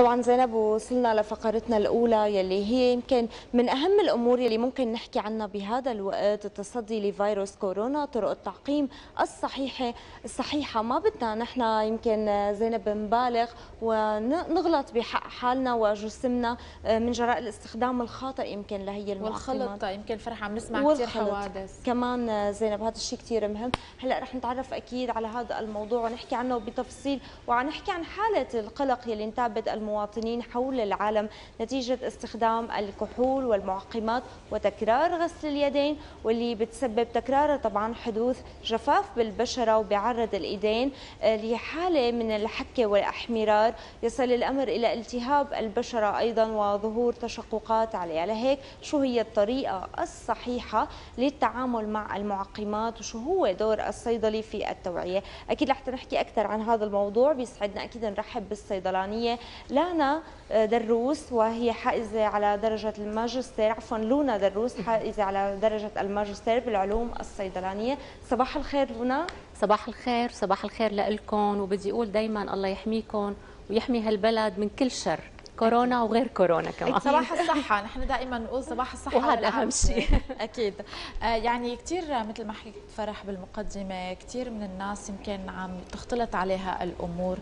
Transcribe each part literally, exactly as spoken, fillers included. طبعا زينب وصلنا لفقرتنا الاولى يلي هي يمكن من اهم الامور يلي ممكن نحكي عنها بهذا الوقت، التصدي لفيروس كورونا، طرق التعقيم الصحيحه الصحيحه ما بدنا نحن يمكن زينب نبالغ ونغلط بحق حالنا وجسمنا من جراء الاستخدام الخاطئ يمكن لهي المعقمات والخلطه. يمكن فرح عم نسمع كثير حوادث كمان زينب، هذا الشيء كثير مهم. هلا رح نتعرف اكيد على هذا الموضوع ونحكي عنه بتفصيل، وعنحكي عن حاله القلق يلي انتابت المواطنين حول العالم نتيجة استخدام الكحول والمعقمات وتكرار غسل اليدين، واللي بتسبب تكرار طبعا حدوث جفاف بالبشرة وبعرض الإيدين لحالة من الحكة والأحمرار، يصل الأمر إلى التهاب البشرة أيضا وظهور تشققات عليها. لهيك شو هي الطريقة الصحيحة للتعامل مع المعقمات، وشو هو دور الصيدلي في التوعية؟ أكيد رح نحكي أكثر عن هذا الموضوع. بيسعدنا أكيد نرحب بالصيدلانية لونا دروس، وهي حائزة على درجة الماجستير، عفوا لونا دروس حائزة على درجة الماجستير بالعلوم الصيدلانية. صباح الخير لونا. صباح الخير، صباح الخير لكم، وبدي أقول دايما الله يحميكم ويحمي هالبلد من كل شر، كورونا وغير كورونا كمان. صباح الصحة، نحن دائما نقول صباح الصحة وهذا أهم شيء. أكيد يعني كثير مثل ما حكيت فرح بالمقدمة، كثير من الناس يمكن عم تختلط عليها الأمور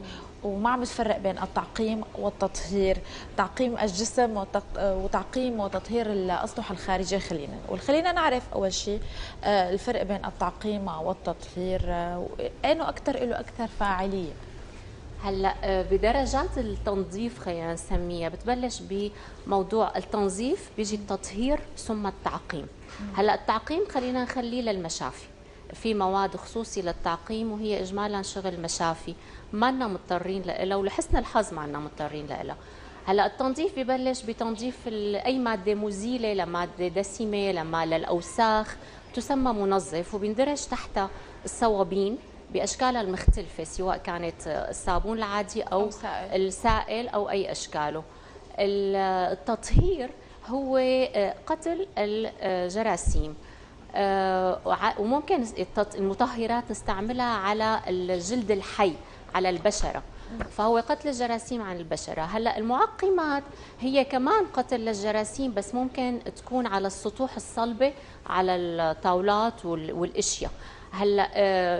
وما عم تفرق بين التعقيم والتطهير، تعقيم الجسم وتعقيم وتطهير الأسطح الخارجية. خلينا نقول خلينا نعرف أول شيء الفرق بين التعقيم والتطهير، أنه أكثر له أكثر فاعلية. هلا بدرجات التنظيف خلينا نسميها، بتبلش بموضوع التنظيف، بيجي التطهير ثم التعقيم. هلا التعقيم خلينا نخليه للمشافي، في مواد خصوصي للتعقيم وهي اجمالا شغل مشافي، ما لنا مضطرين لها ولحسن الحظ ما لنا مضطرين لها. هلا التنظيف ببلش بتنظيف اي ماده مزيله لماده دسمه لما للاوساخ، تسمى منظف وبيندرج تحتها الصوابين باشكالها المختلفه، سواء كانت الصابون العادي او, أو سائل. السائل او اي اشكاله. التطهير هو قتل الجراثيم، وممكن المطهرات نستعملها على الجلد الحي على البشره، فهو قتل الجراثيم عن البشره. هلا المعقمات هي كمان قتل للجراثيم، بس ممكن تكون على السطوح الصلبه على الطاولات والاشياء. هلا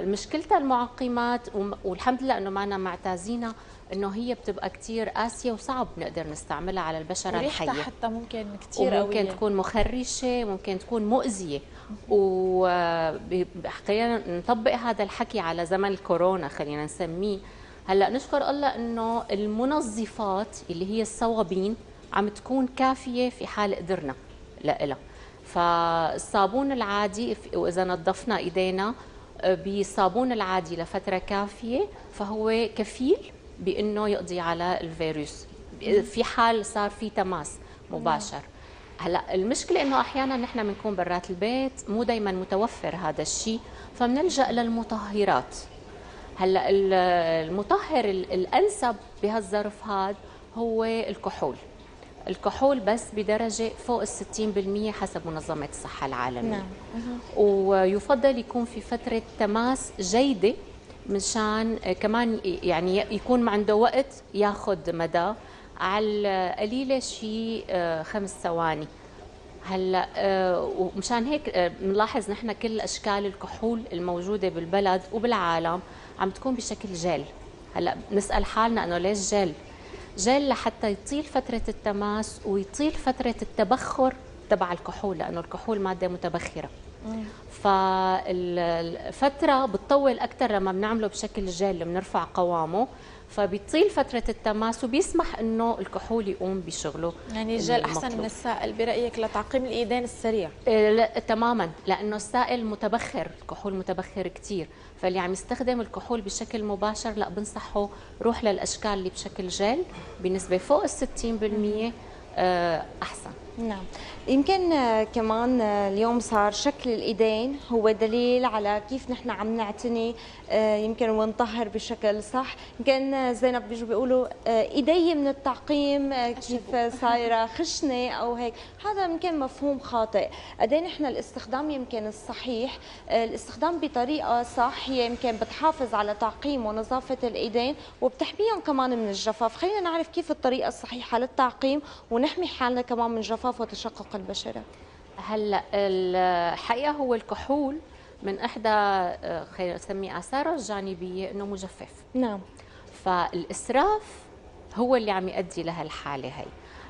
مشكلتها المعقمات، والحمد لله انه معنا معتازينها، انه هي بتبقى كثير قاسيه وصعب نقدر نستعملها على البشره الحيه، حتى ممكن كثير قويه، ممكن تكون مخرشه، ممكن تكون مؤذيه. وخلينا نطبق هذا الحكي على زمن الكورونا خلينا نسميه. هلا نشكر الله انه المنظفات اللي هي الصوابين عم تكون كافيه في حال قدرنا لها، فالصابون العادي وإذا نظفنا إيدينا بالصابون العادي لفترة كافية فهو كفيل بأنه يقضي على الفيروس في حال صار في تماس مباشر. هلا المشكلة إنه أحيانا نحن بنكون برات البيت، مو دايما متوفر هذا الشيء، فبنلجأ للمطهرات. هلا المطهر الأنسب بهالظرف هذا هو الكحول، الكحول بس بدرجة فوق الستين بالمئة حسب منظمة الصحة العالمية. نعم. ويفضل يكون في فترة تماس جيدة مشان كمان يعني يكون عنده وقت ياخذ مدى، على القليلة شيء خمس ثواني. هلا ومشان هيك بنلاحظ نحن كل أشكال الكحول الموجودة بالبلد وبالعالم عم تكون بشكل جل. هلا بنسأل حالنا إنه ليش جل؟ جل لحتى يطيل فترة التماس ويطيل فترة التبخر تبع الكحول، لأنه الكحول مادة متبخرة. فالفترة بتطول أكثر لما بنعمله بشكل جل، بنرفع قوامه فبيطيل فترة التماس وبيسمح إنه الكحول يقوم بشغله. يعني الجل أحسن من السائل برأيك لتعقيم الإيدين السريع؟ لا تماما، لأنه السائل متبخر، الكحول متبخر كثير، فاللي عم يستخدم الكحول بشكل مباشر لا بنصحه روح للأشكال اللي بشكل جل، بنسبة فوق الستين بالمئة أحسن. نعم، يمكن كمان اليوم صار شكل الايدين هو دليل على كيف نحن عم نعتني يمكن ونطهر بشكل صح. يمكن زينب بيجوا بيقولوا ايدي من التعقيم كيف صايره خشنه او هيك، هذا يمكن مفهوم خاطئ. قد ايه نحن الاستخدام يمكن الصحيح، الاستخدام بطريقه صح هي يمكن بتحافظ على تعقيم ونظافه الايدين وبتحميهم كمان من الجفاف. خلينا نعرف كيف الطريقه الصحيحه للتعقيم ونحمي حالنا كمان من جفاف وتشقق البشره. هلا الحقيقه هو الكحول من احدى خلينا نسميه اثاره الجانبيه انه مجفف. نعم. فالاسراف هو اللي عم يؤدي لهالحاله هي.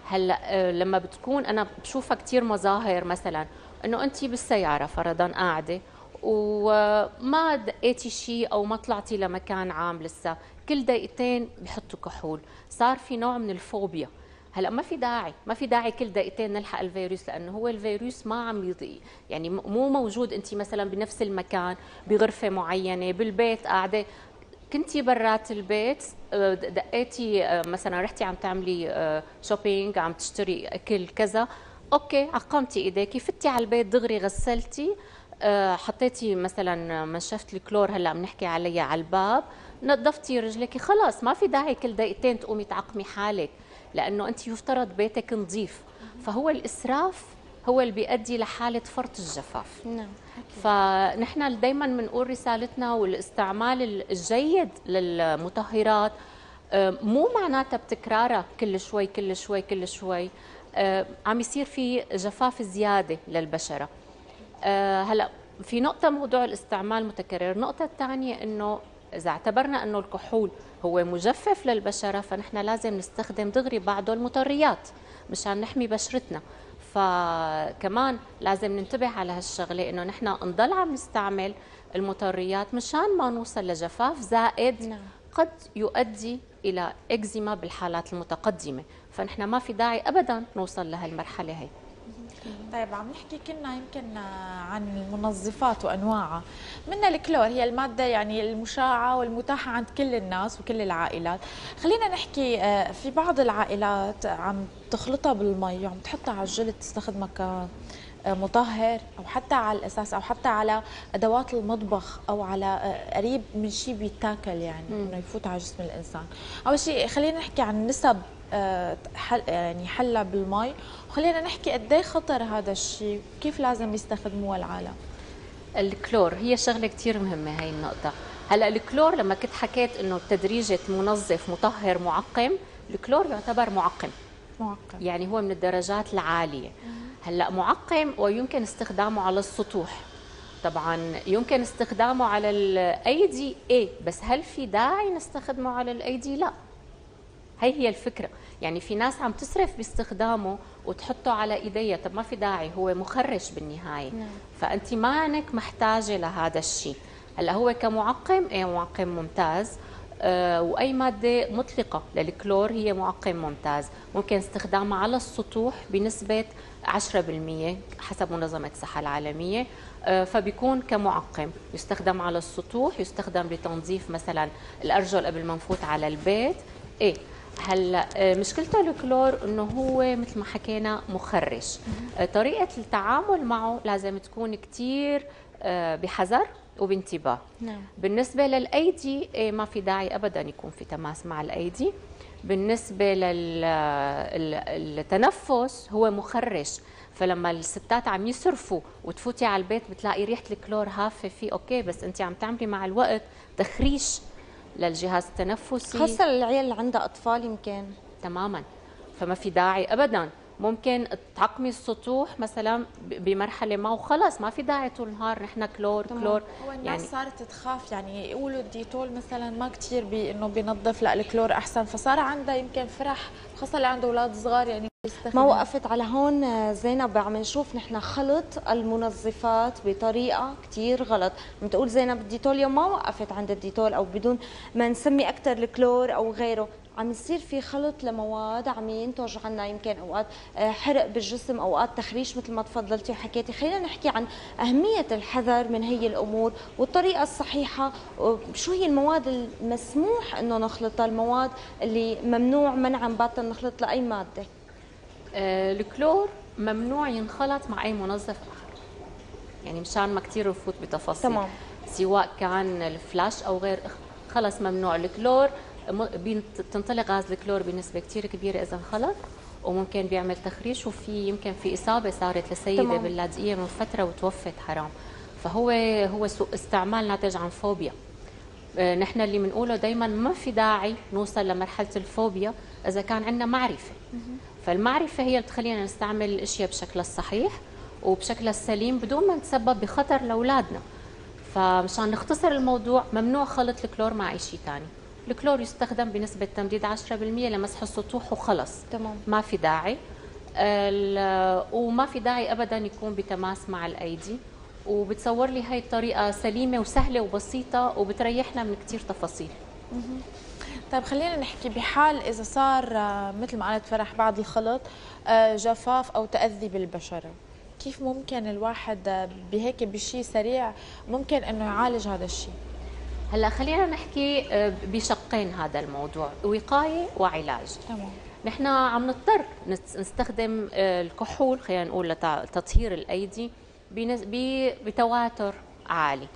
هلا لما بتكون انا بشوفها كثير مظاهر، مثلا انه انت بالسياره فرضا قاعده وما دقيتي شيء او ما طلعتي لمكان عام لسه، كل دقيقتين بحطوا كحول، صار في نوع من الفوبيا. هلا ما في داعي، ما في داعي كل دقيقتين نلحق الفيروس، لانه هو الفيروس ما عم يضيق، يعني مو موجود. انت مثلا بنفس المكان بغرفه معينه بالبيت قاعده، كنتي برات البيت دقيتي مثلا رحتي عم تعملي شوبينج، عم تشتري اكل كذا، اوكي عقمتي ايديكي، فتي على البيت دغري غسلتي، حطيتي مثلا منشفه الكلور هلا عم نحكي عليها على الباب، نظفتي رجلك، خلاص ما في داعي كل دقيقتين تقومي تعقمي حالك، لانه انت يفترض بيتك نظيف. فهو الاسراف هو اللي بيؤدي لحاله فرط الجفاف. نعم. فنحن دائما بنقول رسالتنا والاستعمال الجيد للمطهرات مو معناتها بتكرارها كل شوي كل شوي كل شوي، عم يصير في جفاف زياده للبشره. هلا في نقطه موضوع الاستعمال المتكرر، النقطه الثانيه انه إذا اعتبرنا أنه الكحول هو مجفف للبشرة فنحن لازم نستخدم دغري بعده المطريات مشان نحمي بشرتنا. فكمان لازم ننتبه على هالشغلة أنه نحن نضل عم نستعمل المطريات مشان ما نوصل لجفاف زائد قد يؤدي إلى إكزيما بالحالات المتقدمة، فنحن ما في داعي أبدا نوصل لهالمرحلة هي. طيب عم نحكي كنا يمكن عن المنظفات وانواعها، منها الكلور، هي الماده يعني المشاعه والمتاحه عند كل الناس وكل العائلات. خلينا نحكي في بعض العائلات عم تخلطها بالمي وعم تحطها على الجلد، تستخدمها ك مطهر او حتى على الاساس او حتى على ادوات المطبخ او على قريب من شيء بيتاكل، يعني انه يفوت على جسم الانسان. اول شيء خلينا نحكي عن نسب حل يعني حلها بالمي، وخلينا نحكي قد ايه خطر هذا الشيء، كيف لازم يستخدموها العالم. الكلور هي شغله كثير مهمه هي النقطه. هلا الكلور لما كنت حكيت انه تدريجه منظف مطهر معقم، الكلور يعتبر معقم. معقم يعني هو من الدرجات العاليه. هلا معقم ويمكن استخدامه على السطوح، طبعا يمكن استخدامه على الايدي ايه، بس هل في داعي نستخدمه على الايدي؟ لا، هي هي الفكره. يعني في ناس عم تسرف باستخدامه وتحطه على ايديها، طب ما في داعي، هو مخرج بالنهايه. نعم. فانت مانك محتاجه لهذا الشيء. هلا هو كمعقم ايه معقم ممتاز، آه واي ماده مطلقه للكلور هي معقم ممتاز، ممكن استخدامها على السطوح بنسبه عشرة بالمئة حسب منظمه الصحه العالميه، آه فبيكون كمعقم يستخدم على السطوح، يستخدم لتنظيف مثلا الارجل قبل ما نفوت على البيت ايه. هلا مشكلته الكلور انه هو مثل ما حكينا مخرج. طريقه التعامل معه لازم تكون كثير بحذر وبانتباه. نعم. بالنسبه للايدي ما في داعي ابدا يكون في تماس مع الايدي. بالنسبه للتنفس هو مخرج، فلما الستات عم يسرفوا وتفوتي على البيت بتلاقي ريحه الكلور هافه فيه، اوكي بس انت عم تعملي مع الوقت تخريج للجهاز التنفسي، خاصة للعيال اللي عندها أطفال يمكن. تماما، فما في داعي أبدا. ممكن تعقمي السطوح مثلا بمرحلة ما وخلص، ما في داعي طول النهار نحن كلور. طبعا. كلور هو الناس يعني صارت تخاف، يعني يقولوا الديتول مثلا ما كثير بي انه بينظف، لا الكلور أحسن، فصار عندها يمكن فرح، خاصة اللي عنده أولاد صغار يعني ما وقفت على هون. زينب عم نشوف نحن خلط المنظفات بطريقه كثير غلط، عم تقول زينب الديتول يوم ما وقفت عند الديتول او بدون ما نسمي اكثر الكلور او غيره، عم يصير في خلط لمواد عم ينتج عنا يمكن اوقات حرق بالجسم، اوقات تخريش مثل ما تفضلتي وحكيتي. خلينا نحكي عن اهميه الحذر من هي الامور والطريقه الصحيحه، شو هي المواد المسموح انه نخلطها، المواد اللي ممنوع منعا باتا نخلط لاي ماده. الكلور ممنوع ينخلط مع اي منظف اخر، يعني مشان ما كثير نفوت بتفاصيل. تمام. سواء كان الفلاش او غير، خلص ممنوع. الكلور بتنطلق غاز الكلور بنسبه كثير كبيره اذا انخلط، وممكن بيعمل تخريش، وفي يمكن في اصابه صارت لسيده باللاذقيه من فتره وتوفت، حرام. فهو هو سوء استعمال ناتج عن فوبيا. نحن اللي بنقوله دائما ما في داعي نوصل لمرحله الفوبيا اذا كان عندنا معرفه. فالمعرفه هي اللي بتخلينا نستعمل الاشياء بشكلها الصحيح وبشكلها السليم بدون ما نتسبب بخطر لاولادنا. فمشان نختصر الموضوع، ممنوع خلط الكلور مع اي شيء ثاني. الكلور يستخدم بنسبه تمديد عشرة بالمئة لمسح السطوح وخلص. تمام. ما في داعي، وما في داعي ابدا يكون بتماس مع الايدي. وبتصور لي هاي الطريقه سليمه وسهله وبسيطه وبتريحنا من كثير تفاصيل. طيب خلينا نحكي بحال اذا صار مثل ما قالت فرح بعد الخلط جفاف او تاذي بالبشره، كيف ممكن الواحد بهيك بشيء سريع ممكن انه يعالج هذا الشيء؟ هلا خلينا نحكي بشقين هذا الموضوع، وقايه وعلاج. تمام. نحن عم نضطر نستخدم الكحول، خلينا نقول لتطهير الايدي، بتواتر عالي.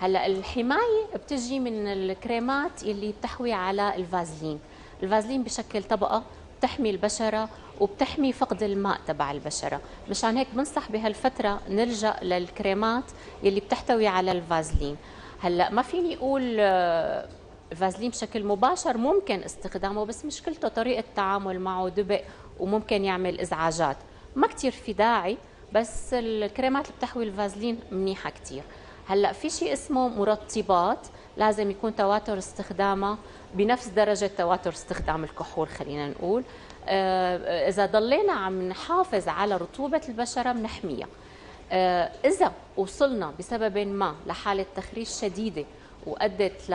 هلا الحمايه بتجي من الكريمات اللي بتحوي على الفازلين. الفازلين بشكل طبقه بتحمي البشره وبتحمي فقد الماء تبع البشره، مشان هيك بنصح بهالفتره نلجا للكريمات اللي بتحتوي على الفازلين. هلا ما فيني اقول الفازلين بشكل مباشر ممكن استخدامه، بس مشكلته طريقه التعامل معه دبق وممكن يعمل ازعاجات، ما كثير في داعي. بس الكريمات اللي بتحوي الفازلين منيحه كثير. هلا في شيء اسمه مرطبات، لازم يكون تواتر استخدامها بنفس درجه تواتر استخدام الكحول، خلينا نقول. آه اذا ضلينا عم نحافظ على رطوبه البشره بنحميها. آه اذا وصلنا بسبب ما لحاله تخريش شديده وادت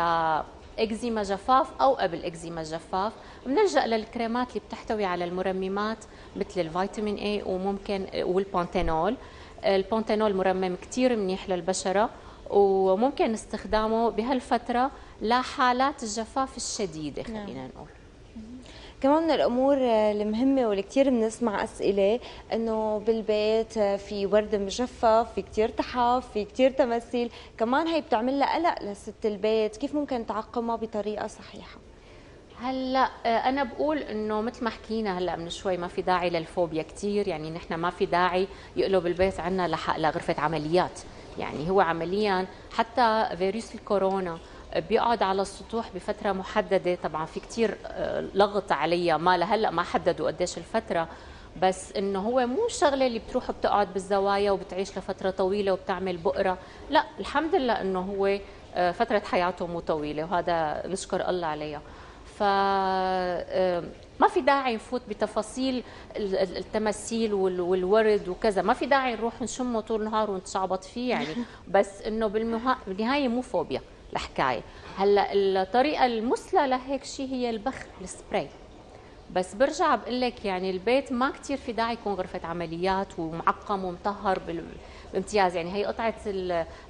لاكزيما جفاف او قبل اكزيما جفاف، بنلجا للكريمات اللي بتحتوي على المرممات مثل الفيتامين اي وممكن والبانتينول. البانتينول مرمم كثير منيح للبشره، وممكن استخدامه بهالفتره لحالات الجفاف الشديده، خلينا نقول. كمان من الامور المهمه واللي كثير بنسمع اسئله انه بالبيت في ورد مجفف، في كثير تحف، في كثير تماثيل، كمان هي بتعمل لها قلق لست البيت، كيف ممكن تعقمها بطريقه صحيحه؟ هلا انا بقول انه مثل ما حكينا هلا من شوي، ما في داعي للفوبيا كثير، يعني نحن ما في داعي يقلب البيت عنا لحق لغرفه عمليات. يعني هو عمليا حتى فيروس الكورونا بيقعد على السطوح بفتره محدده، طبعا في كثير لغط عليها، ما لهلا ما حددوا قديش الفتره، بس انه هو مو الشغله اللي بتروح بتقعد بالزوايا وبتعيش لفتره طويله وبتعمل بؤره، لا الحمد لله انه هو فتره حياته مو طويله، وهذا نشكر الله عليها. ف ما في داعي نفوت بتفاصيل التماثيل والورد وكذا، ما في داعي نروح نشمه طول النهار ونتشعبط فيه يعني، بس انه بالنهايه مو فوبيا الحكايه. هلا الطريقه المثلى لهيك شيء هي البخ، السبراي. بس برجع بقول لك يعني البيت ما كثير في داعي يكون غرفه عمليات ومعقم ومطهر بالامتياز، يعني هي قطعه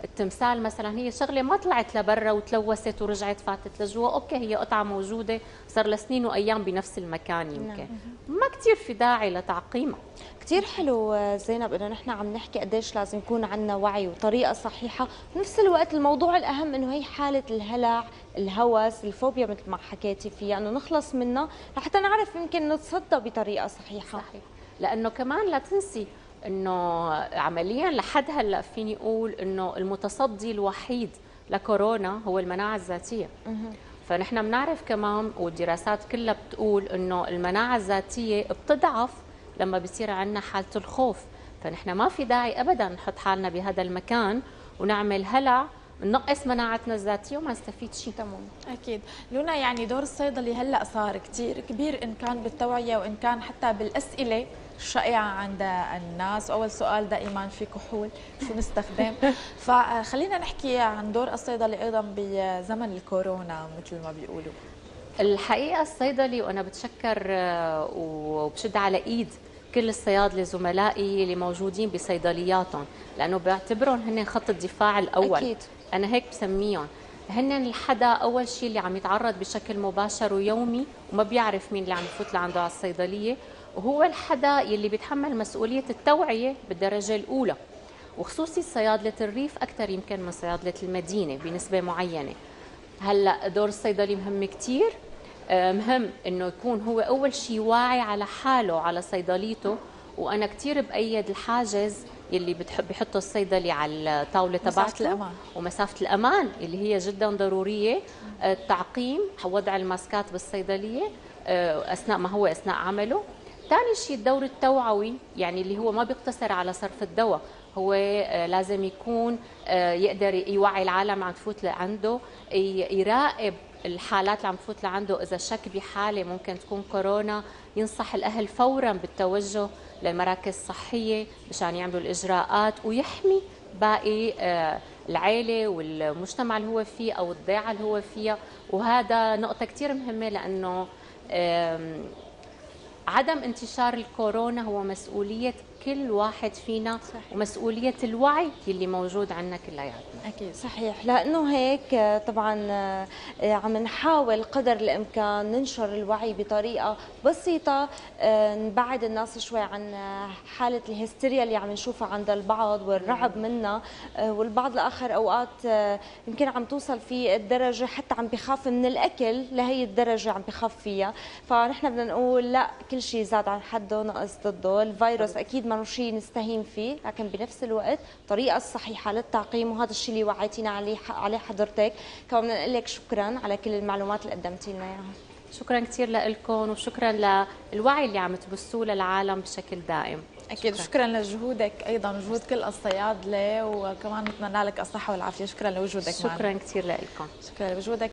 التمثال مثلا هي شغله ما طلعت لبرا وتلوثت ورجعت فاتت لجوا، اوكي هي قطعه موجوده صار لها سنين وايام بنفس المكان، يمكن ما كثير في داعي لتعقيمها. كثير حلو زينب انه نحن عم نحكي قديش لازم يكون عندنا وعي وطريقه صحيحه، بنفس الوقت الموضوع الاهم انه هي حاله الهلع، الهوس، الفوبيا مثل ما حكيتي فيها، انه نخلص منها لحتى نعرف يمكن نتصدى بطريقه صحيحه. صحيح، لانه كمان لا تنسي انه عمليا لحد هلا فيني اقول انه المتصدي الوحيد لكورونا هو المناعه الذاتيه. فنحن بنعرف كمان والدراسات كلها بتقول انه المناعه الذاتيه بتضعف لما بصير عندنا حالة الخوف، فنحن ما في داعي أبدا نحط حالنا بهذا المكان ونعمل هلع ننقص مناعتنا الذاتية وما نستفيد شيء. تمام. أكيد لونا، يعني دور الصيدلي هلأ صار كتير كبير، إن كان بالتوعية وإن كان حتى بالأسئلة الشائعة عند الناس، أول سؤال دائما في كحول شو نستخدم. فخلينا نحكي عن دور الصيدلي أيضا بزمن الكورونا مثل ما بيقولوا. الحقيقة الصيدلي، وأنا بتشكر وبشد على إيد كل الصيادلة زملائي اللي موجودين بصيدلياتهم، لأنه بعتبرهم هن خط الدفاع الأول. أكيد. أنا هيك بسميهم، هن الحدا أول شيء اللي عم يتعرض بشكل مباشر ويومي وما بيعرف مين اللي عم يفوت لعنده على الصيدلية، وهو الحدا يلي بيتحمل مسؤولية التوعية بالدرجة الأولى، وخصوصي صيادلة الريف أكثر يمكن من صيادلة المدينة بنسبة معينة. هلا دور الصيدلي مهم كثير، مهم إنه يكون هو أول شيء واعي على حاله على صيدليته، وأنا كثير بأيد الحاجز يلي بيحطه الصيدلي على الطاولة تبعته ومسافة الأمان اللي هي جدا ضرورية، التعقيم، وضع الماسكات بالصيدلية أثناء ما هو أثناء عمله. ثاني شيء الدور التوعوي، يعني اللي هو ما بيقتصر على صرف الدواء، هو لازم يكون يقدر يوعي العالم عم تفوت لعنده، يراقب الحالات اللي عم تفوت لعنده، إذا شك بحالة ممكن تكون كورونا ينصح الأهل فورا بالتوجه للمراكز الصحية مشان يعملوا الإجراءات ويحمي باقي العائلة والمجتمع اللي هو فيه أو الضيعة اللي هو فيها. وهذا نقطة كتير مهمة، لأنه عدم انتشار الكورونا هو مسؤولية كل واحد فينا، صحيح. ومسؤولية الوعي اللي موجود عندنا كلياتنا. أكيد صحيح، لأنه هيك طبعا عم نحاول قدر الإمكان ننشر الوعي بطريقة بسيطة، نبعد الناس شوي عن حالة الهستيريا اللي عم نشوفها عند البعض والرعب منها، والبعض الآخر أوقات يمكن عم توصل في الدرجة حتى عم بخاف من الأكل، لهي الدرجة عم بخاف فيها. فنحن بدنا نقول لا، كل شيء زاد عن حده نقص ضده، الفيروس أكيد ما شيء نستهين فيه، لكن بنفس الوقت الطريقه الصحيحه للتعقيم، وهذا الشيء اللي وعيتينا عليه عليه حضرتك. كمان بدنا نقول لك شكرا على كل المعلومات اللي قدمتي لنا اياها. شكرا كثير لكم، وشكرا للوعي اللي عم تبثوه للعالم بشكل دائم. اكيد شكرا, شكرا لجهودك ايضا، وجهود كل الصيادله، وكمان نتمنى لك الصحه والعافيه. شكرا لوجودك معنا. شكرا كثير لكم. شكرا لوجودك.